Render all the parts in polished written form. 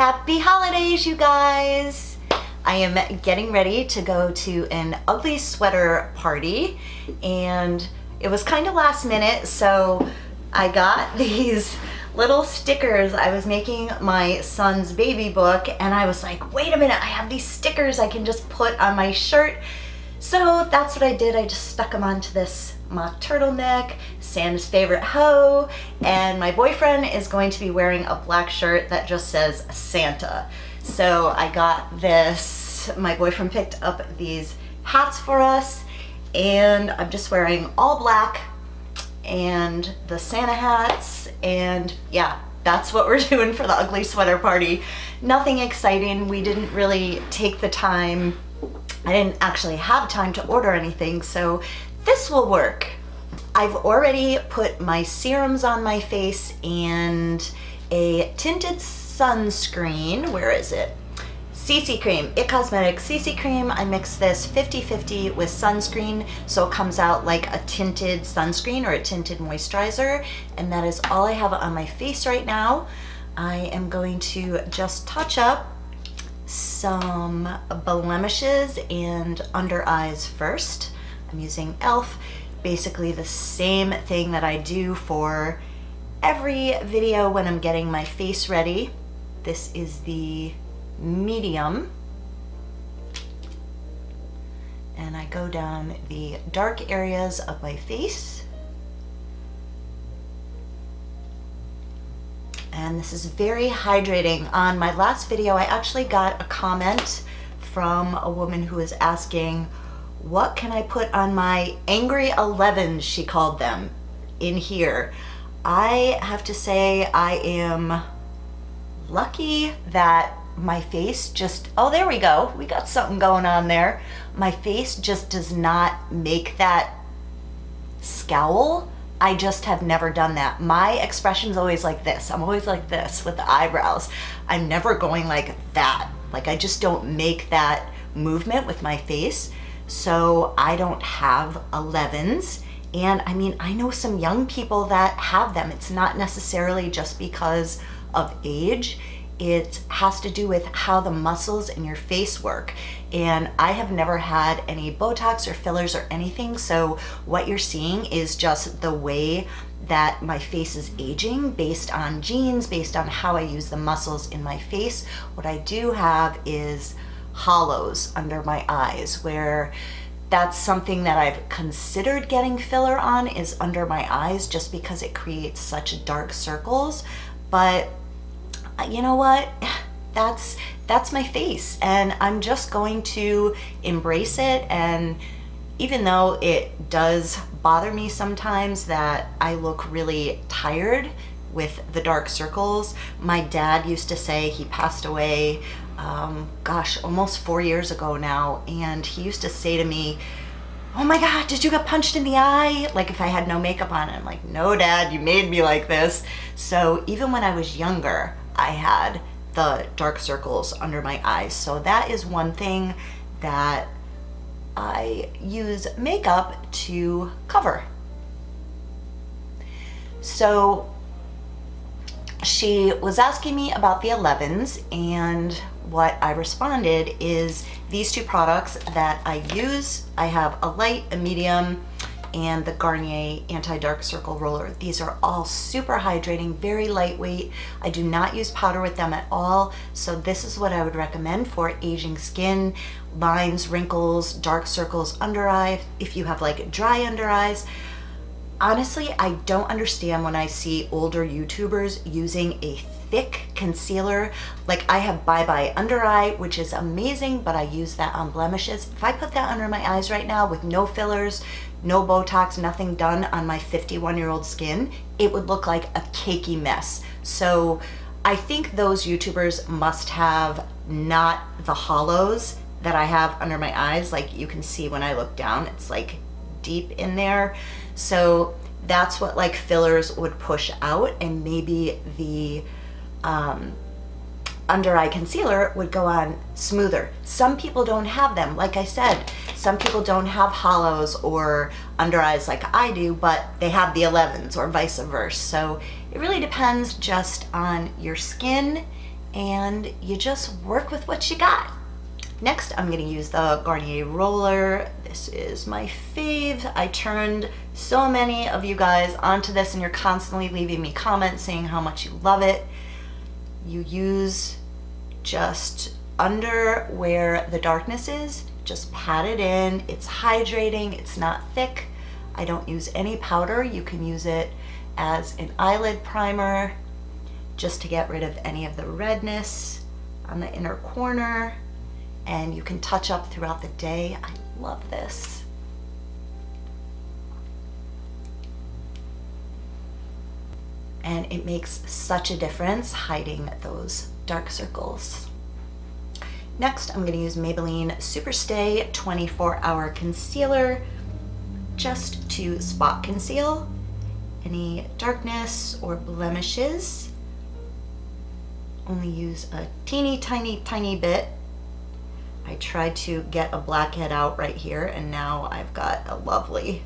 Happy holidays, you guys! I am getting ready to go to an ugly sweater party, and it was kind of last minute, so I got these little stickers. I was making my son's baby book, and I was like, wait a minute, I have these stickers I can just put on my shirt. So that's what I did. I just stuck them onto this mock turtleneck, Sam's favorite hoe, and my boyfriend is going to be wearing a black shirt that just says Santa. So I got this. My boyfriend picked up these hats for us, and I'm just wearing all black and the Santa hats, and yeah, that's what we're doing for the ugly sweater party. Nothing exciting. We didn't really take the time. I didn't actually have time to order anything, so this will work. I've already put my serums on my face and a tinted sunscreen. Where is it? CC cream, IT Cosmetics CC cream. I mix this 50-50 with sunscreen, so it comes out like a tinted sunscreen or a tinted moisturizer, and that is all I have on my face right now. I am going to just touch up some blemishes and under eyes first. I'm using ELF, basically the same thing that I do for every video when I'm getting my face ready. This is the medium, and I go down the dark areas of my face, and this is very hydrating. On my last video, I actually got a comment from a woman who was asking, what can I put on my Angry 11s, she called them, in here? I have to say I am lucky that my face just, oh, there we go. We got something going on there. My face just does not make that scowl. I just have never done that. My expression's always like this. I'm always like this with the eyebrows. I'm never going like that. Like, I just don't make that movement with my face. So I don't have 11s. And I mean, I know some young people that have them. It's not necessarily just because of age. It has to do with how the muscles in your face work. And I have never had any Botox or fillers or anything, so what you're seeing is just the way that my face is aging based on genes, based on how I use the muscles in my face. What I do have is hollows under my eyes, where that's something that I've considered getting filler on, is under my eyes, just because it creates such dark circles. But you know what? That's my face, and I'm just going to embrace it. And even though it does bother me sometimes that I look really tired with the dark circles, my dad used to say, he passed away, gosh, almost 4 years ago now, and he used to say to me, oh my God, did you get punched in the eye? Like, if I had no makeup on. And I'm like, no, Dad, you made me like this. So even when I was younger, I had the dark circles under my eyes. So that is one thing that I use makeup to cover. So she was asking me about the 11s, and what I responded is these two products that I use. I have a light, a medium, and the Garnier Anti-Dark Circle Roller. These are all super hydrating, very lightweight. I do not use powder with them at all, so this is what I would recommend for aging skin, lines, wrinkles, dark circles under eye, if you have like dry under eyes. Honestly, I don't understand when I see older YouTubers using a thick concealer. Like, I have Bye Bye Under Eye, which is amazing, but I use that on blemishes. If I put that under my eyes right now with no fillers, no Botox, nothing done on my 51-year-old skin, it would look like a cakey mess. So I think those YouTubers must have not the hollows that I have under my eyes. Like, you can see when I look down, it's like deep in there. So that's what like fillers would push out, and maybe the under eye concealer would go on smoother. Some people don't have them. Like I said, some people don't have hollows or under eyes like I do, but they have the 11s or vice versa. So it really depends just on your skin and you just work with what you got. Next, I'm going to use the Garnier roller. This is my fave. I turned so many of you guys onto this, and you're constantly leaving me comments saying how much you love it. You use just under where the darkness is, just pat it in. It's hydrating, it's not thick. I don't use any powder. You can use it as an eyelid primer just to get rid of any of the redness on the inner corner. And you can touch up throughout the day. I love this. And it makes such a difference hiding those dark circles. Next, I'm going to use Maybelline Superstay 24-Hour Concealer just to spot conceal any darkness or blemishes. Only use a teeny tiny bit. I tried to get a blackhead out right here, and now I've got a lovely,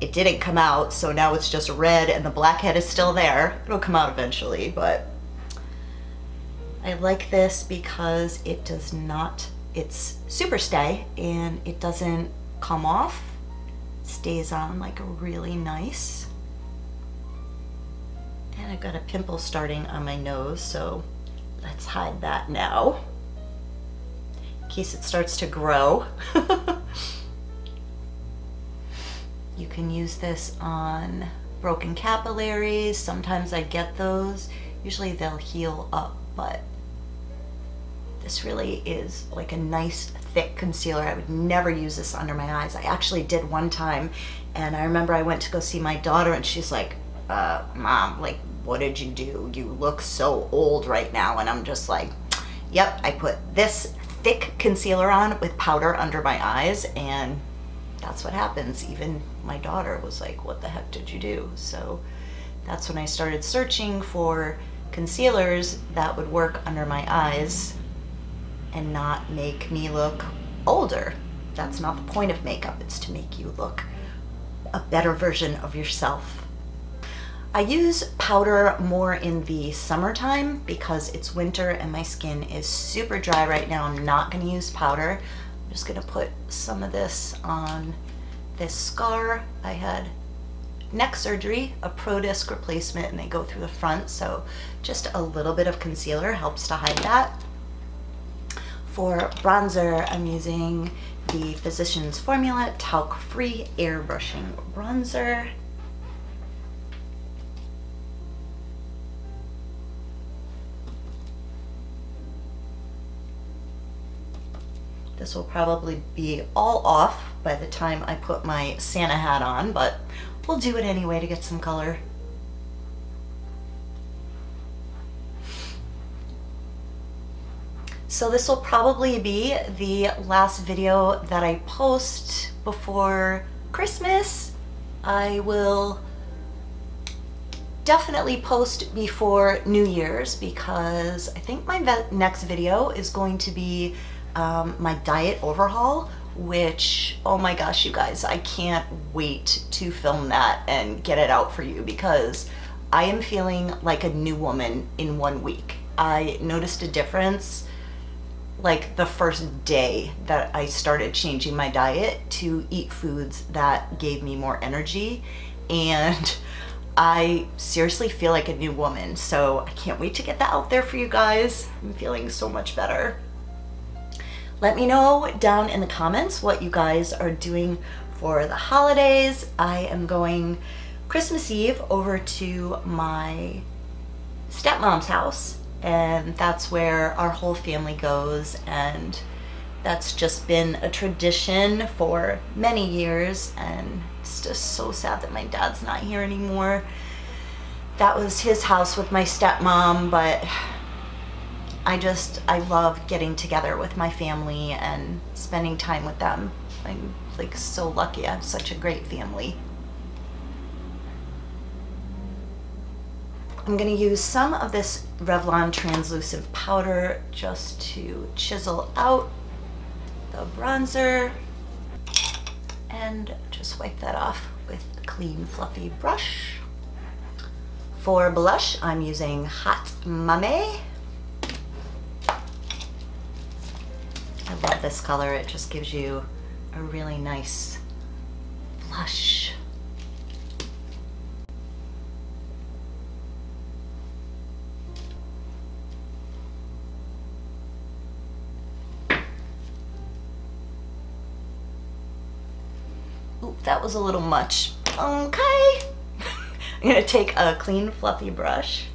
it didn't come out, so now it's just red and the blackhead is still there. It'll come out eventually, but I like this because it does not, it's Superstay and it doesn't come off. It stays on like really nice. And I've got a pimple starting on my nose, so let's hide that now. In case it starts to grow. You can use this on broken capillaries. Sometimes I get those. Usually they'll heal up, but this really is like a nice thick concealer. I would never use this under my eyes. I actually did one time, and I remember I went to go see my daughter, and she's like, Mom, like, what did you do? You look so old right now. And I'm just like, yep, I put this thick concealer on with powder under my eyes, and that's what happens. Even my daughter was like, what the heck did you do? So that's when I started searching for concealers that would work under my eyes and not make me look older. That's not the point of makeup. It's to make you look a better version of yourself. I use powder more in the summertime because it's winter and my skin is super dry right now. I'm not going to use powder. I'm just going to put some of this on this scar. I had neck surgery, a ProDisc replacement, and they go through the front, so just a little bit of concealer helps to hide that. For bronzer, I'm using the Physicians Formula Talc-Free Airbrushing Bronzer. This will probably be all off by the time I put my Santa hat on, but we'll do it anyway to get some color. So this will probably be the last video that I post before Christmas. I will definitely post before New Year's because I think my next video is going to be my diet overhaul, which, oh my gosh, you guys, I can't wait to film that and get it out for you because I am feeling like a new woman in 1 week. I noticed a difference like the first day that I started changing my diet to eat foods that gave me more energy, and I seriously feel like a new woman, so I can't wait to get that out there for you guys. I'm feeling so much better. Let me know down in the comments what you guys are doing for the holidays. I am going Christmas Eve over to my stepmom's house, and that's where our whole family goes, and that's just been a tradition for many years, and it's just so sad that my dad's not here anymore. That was his house with my stepmom, but I love getting together with my family and spending time with them. I'm like so lucky. I have such a great family. I'm gonna use some of this Revlon translucent powder just to chisel out the bronzer and just wipe that off with a clean, fluffy brush. For blush, I'm using Hot Mame. love this color. It just gives you a really nice blush. Oop, that was a little much. Okay. I'm gonna take a clean, fluffy brush.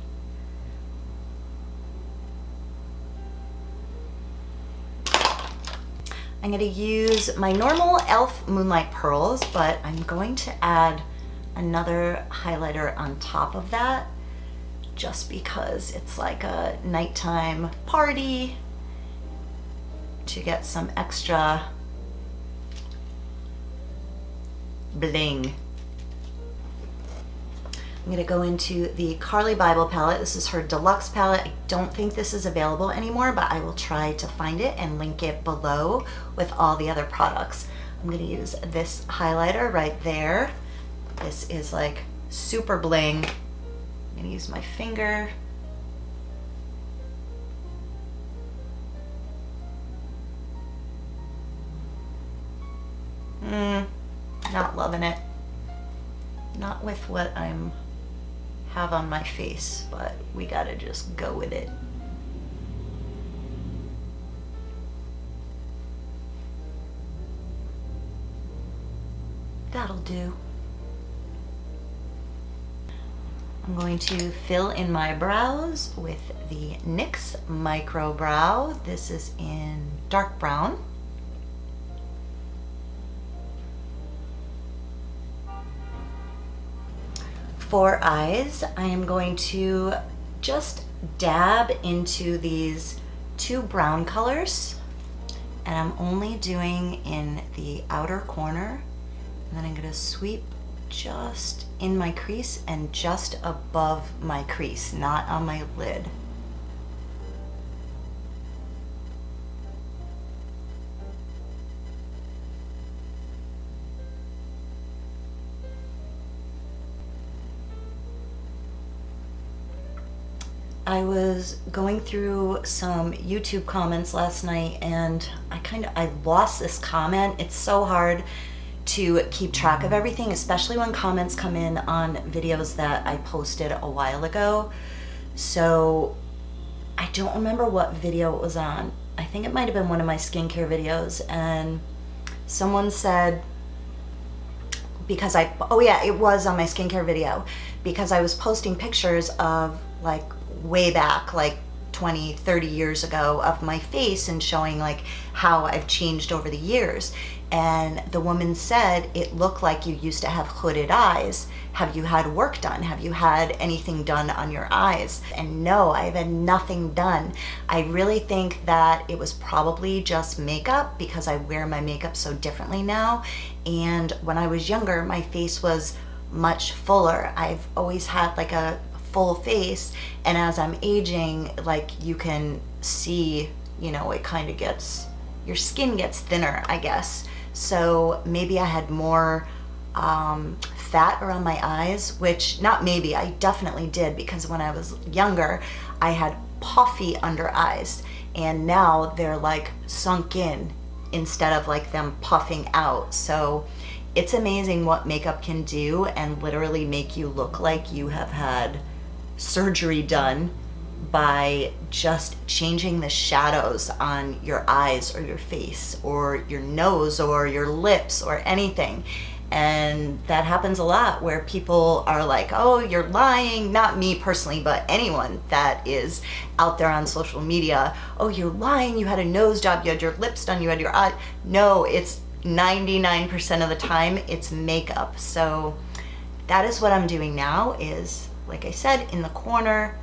I'm gonna use my normal e.l.f. Moonlight Pearls, but I'm going to add another highlighter on top of that just because it's like a nighttime party to get some extra bling. I'm gonna go into the Carli Bybel palette. This is her deluxe palette. I don't think this is available anymore, but I will try to find it and link it below with all the other products. I'm gonna use this highlighter right there. This is like super bling. I'm gonna use my finger. Not loving it. Not with what I'm have on my face, but we gotta just go with it. That'll do. I'm going to fill in my brows with the NYX Micro Brow. This is in dark brown. For eyes, I am going to just dab into these two brown colors, and I'm only doing in the outer corner, and then I'm going to sweep just in my crease and just above my crease, not on my lid. I was going through some YouTube comments last night, and I lost this comment. It's so hard to keep track of everything, especially when comments come in on videos that I posted a while ago. So I don't remember what video it was on. I think it might have been one of my skincare videos, and someone said, because oh yeah, it was on my skincare video, because I was posting pictures of like way back, like 20, 30 years ago of my face and showing like how I've changed over the years. And the woman said, it looked like you used to have hooded eyes. Have you had work done? Have you had anything done on your eyes? And no, I've had nothing done. I really think that it was probably just makeup because I wear my makeup so differently now. And when I was younger, my face was much fuller. I've always had like a full face, and as I'm aging, like you can see, you know, it kind of gets, your skin gets thinner, I guess. So maybe I had more fat around my eyes, which not maybe, I definitely did, because when I was younger, I had puffy under eyes, and now they're like sunk in instead of like them puffing out. So it's amazing what makeup can do and literally make you look like you have had surgery done by just changing the shadows on your eyes or your face or your nose or your lips or anything. And that happens a lot where people are like, oh, you're lying. Not me personally, but anyone that is out there on social media. Oh, you're lying. You had a nose job. You had your lips done. You had your eye. No, it's 99% of the time it's makeup. So that is what I'm doing now, is like I said, in the corner,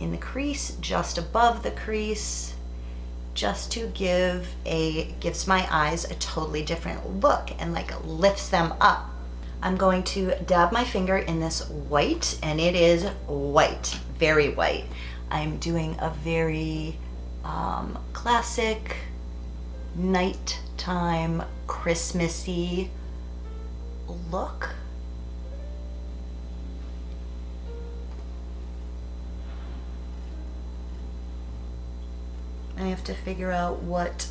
in the crease, just above the crease, just to gives my eyes a totally different look and like lifts them up. I'm going to dab my finger in this white, and it is white, very white. I'm doing a very classic nighttime Christmassy look. I have to figure out what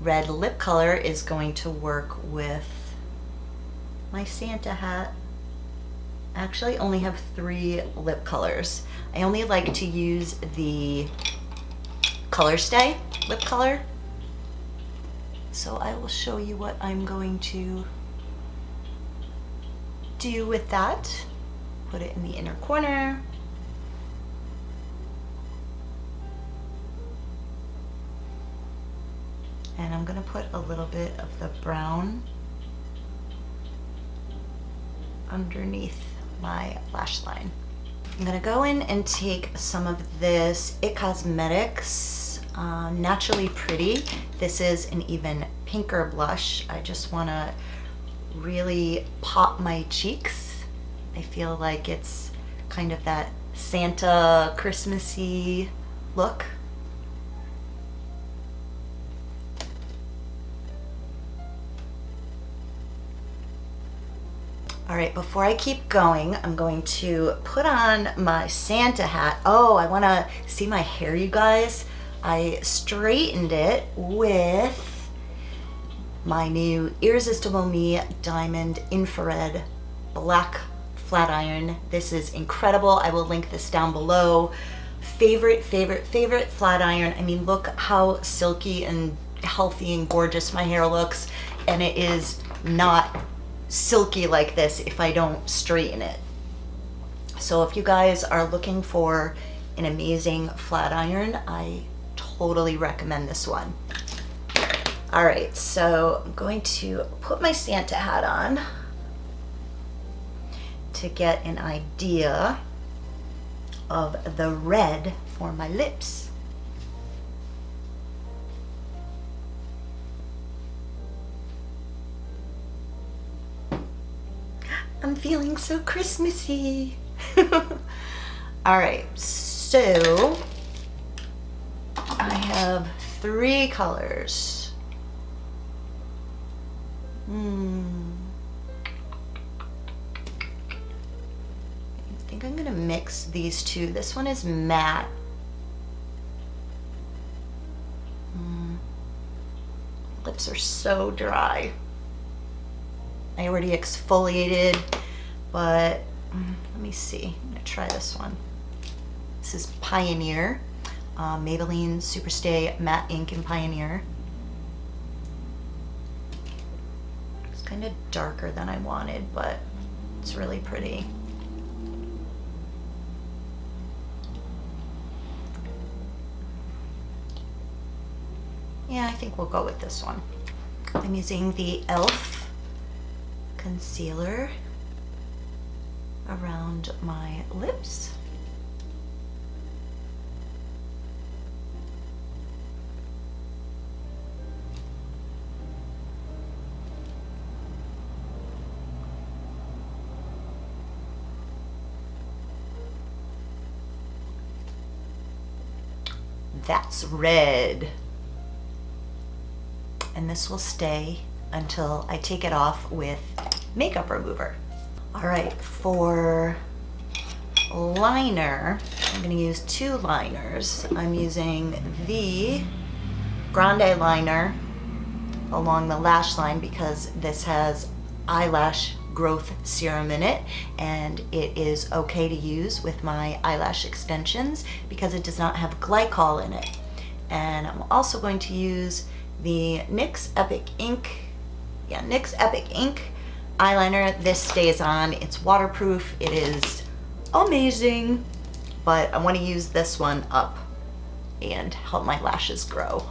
red lip color is going to work with my Santa hat. I actually only have 3 lip colors. I only like to use the Superstay lip color. So I will show you what I'm going to do with that. Put it in the inner corner. And I'm gonna put a little bit of the brown underneath my lash line. I'm gonna go in and take some of this IT Cosmetics Naturally Pretty. This is an even pinker blush. I just wanna really pop my cheeks. I feel like it's kind of that Santa Christmassy look. All right, before I keep going, I'm going to put on my Santa hat. Oh, I wanna see my hair, you guys. I straightened it with my new Irresistible Me Diamond Infrared Black Flat Iron. This is incredible. I will link this down below. Favorite, favorite, favorite flat iron. I mean, look how silky and healthy and gorgeous my hair looks, and it is not silky like this if I don't straighten it. So if you guys are looking for an amazing flat iron, I totally recommend this one. All right, so I'm going to put my Santa hat on to get an idea of the red for my lips. I'm feeling so Christmassy. All right, so I have 3 colors. I think I'm gonna mix these two. This one is matte. Lips are so dry. I already exfoliated, but let me see. I'm gonna try this one. This is Pioneer, Maybelline Superstay Matte Ink in Pioneer. It's kind of darker than I wanted, but it's really pretty. Yeah, I think we'll go with this one. I'm using the ELF concealer around my lips. That's red. And this will stay until I take it off with makeup remover. All right, for liner, I'm gonna use 2 liners. I'm using the Grande liner along the lash line because this has eyelash growth serum in it, and it is okay to use with my eyelash extensions because it does not have glycol in it. And I'm also going to use the NYX Epic Ink, NYX Epic Ink eyeliner. This stays on, it's waterproof, it is amazing, but I want to use this one up and help my lashes grow.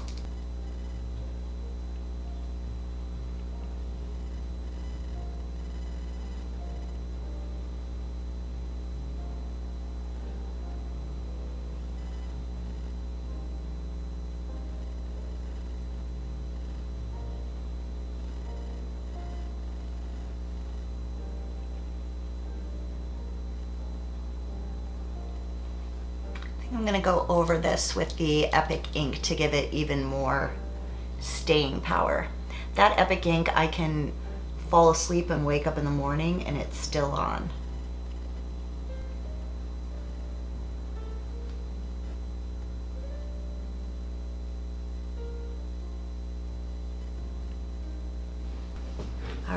I'm going to go over this with the Epic Ink to give it even more staying power. That Epic Ink, I can fall asleep and wake up in the morning and it's still on.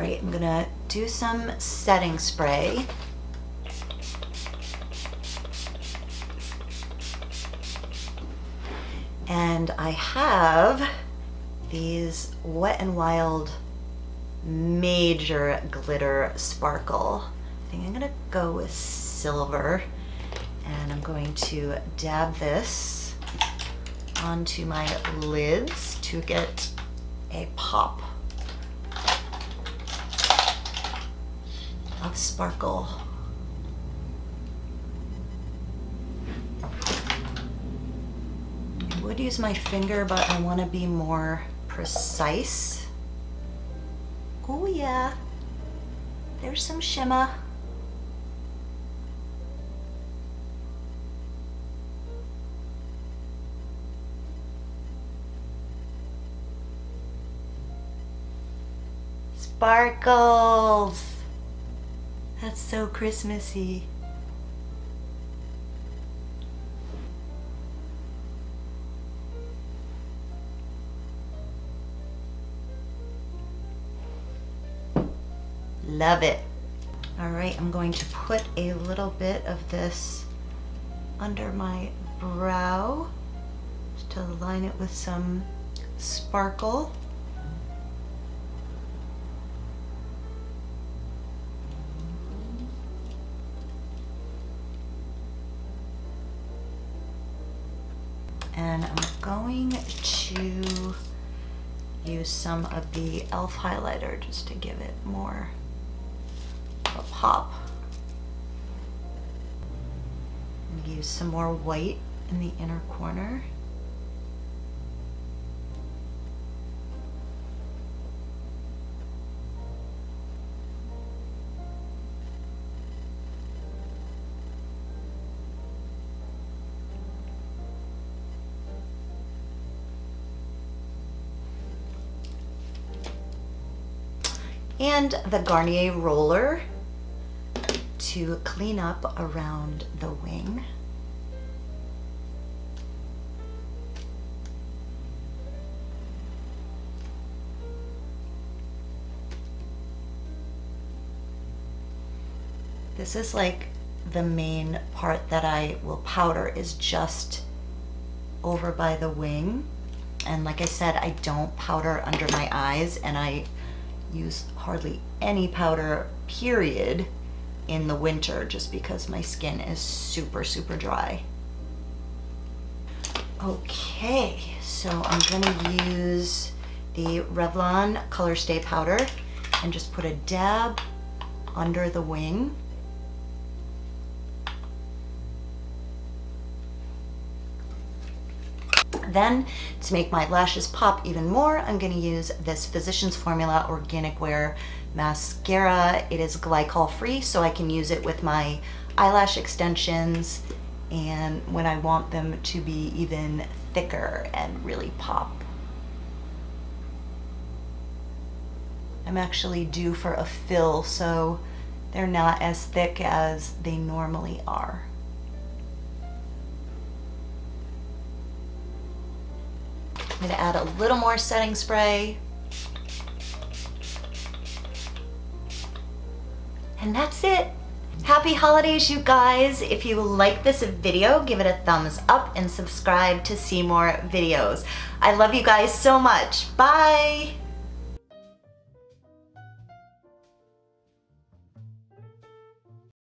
right, I'm gonna do some setting spray. And I have these Wet n Wild Major Glitter Sparkle. I think I'm gonna go with silver, and I'm going to dab this onto my lids to get a pop of sparkle. I would use my finger, but I want to be more precise. Oh yeah, there's some shimmer. Sparkles! That's so Christmassy. Love it. All right, I'm going to put a little bit of this under my brow just to line it with some sparkle. And I'm going to use some of the ELF highlighter just to give it more of a pop. Use some more white in the inner corner. And the Garnier roller to clean up around the wing. This is like the main part that I will powder, is just over by the wing. And like I said, I don't powder under my eyes, and I use hardly any powder, period, in the winter, just because my skin is super, super dry. Okay, so I'm gonna use the Revlon Color Stay Powder and just put a dab under the wing. Then, to make my lashes pop even more, I'm going to use this Physicians Formula Organic Wear Mascara. It is glycol-free, so I can use it with my eyelash extensions and when I want them to be even thicker and really pop. I'm actually due for a fill, so they're not as thick as they normally are. I'm going to add a little more setting spray. And that's it. Happy holidays, you guys. If you like this video, give it a thumbs up and subscribe to see more videos. I love you guys so much. Bye.